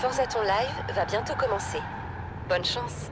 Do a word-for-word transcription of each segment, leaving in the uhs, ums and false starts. Forza Ton Live va bientôt commencer. Bonne chance.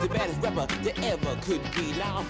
the baddest rapper that ever could be now.